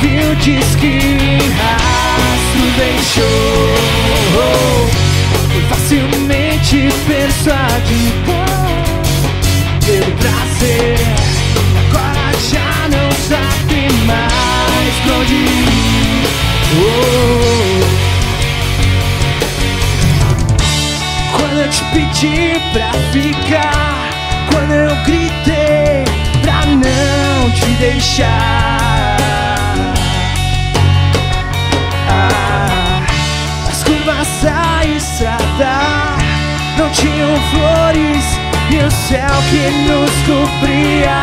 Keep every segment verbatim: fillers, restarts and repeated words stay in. Wilczyski as tu deixou, facilmente persuadido pelo prazer. Agora já não sabe mais pra onde ir. Oh. Quando eu te pedi pra ficar, quando eu gritei pra não te deixar, ah, as curvas da estrada não tinham flores e o céu que nos cobria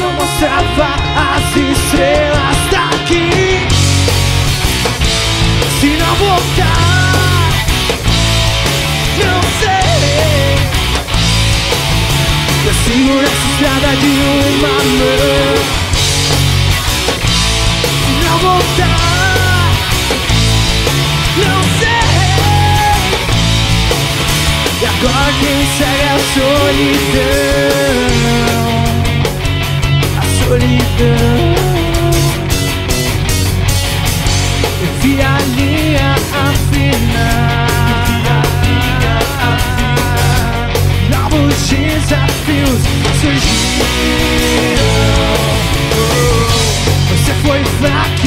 não mostrava as estrelas daqui. Se não voltar, não sei. Eu seguro essa estrada de uma mão. Se não voltar, não sei. E agora quem segue é a solidão, a solidão. Eu vi a linha afinar. Desafios surgiram. Você foi fraco e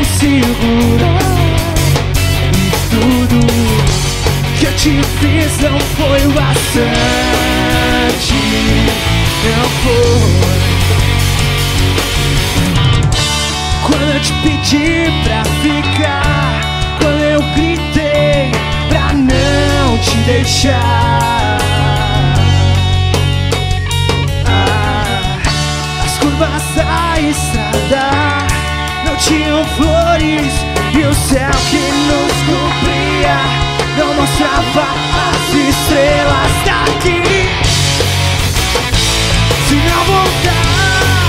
inseguro, e tudo que eu te fiz não foi o bastante. Não foi. Quando eu te pedi pra ficar, quando eu gritei pra não te deixar, a estrada não tinham flores e o céu que nos cobria não mostrava as estrelas daqui. Se não voltar,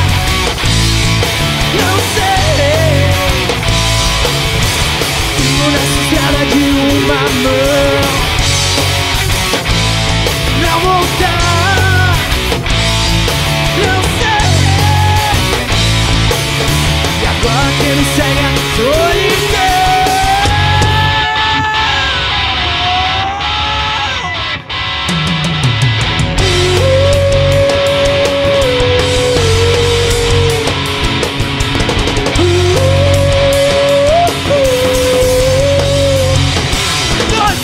não sei. Vivo nessa estrada de uma mão. Não voltar, não sei. Agora que me segue a solidão. Dois,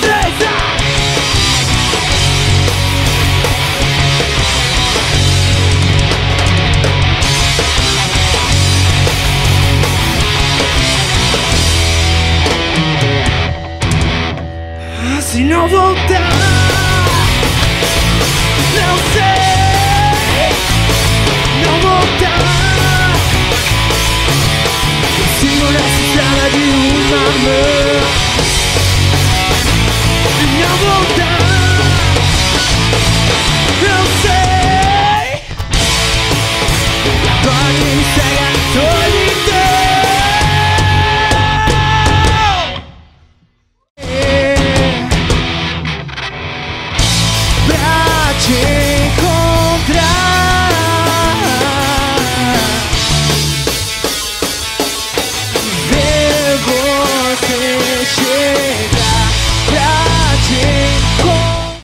três, se não voltar, não sei. Não voltar. Segura essa estrada de uma mão.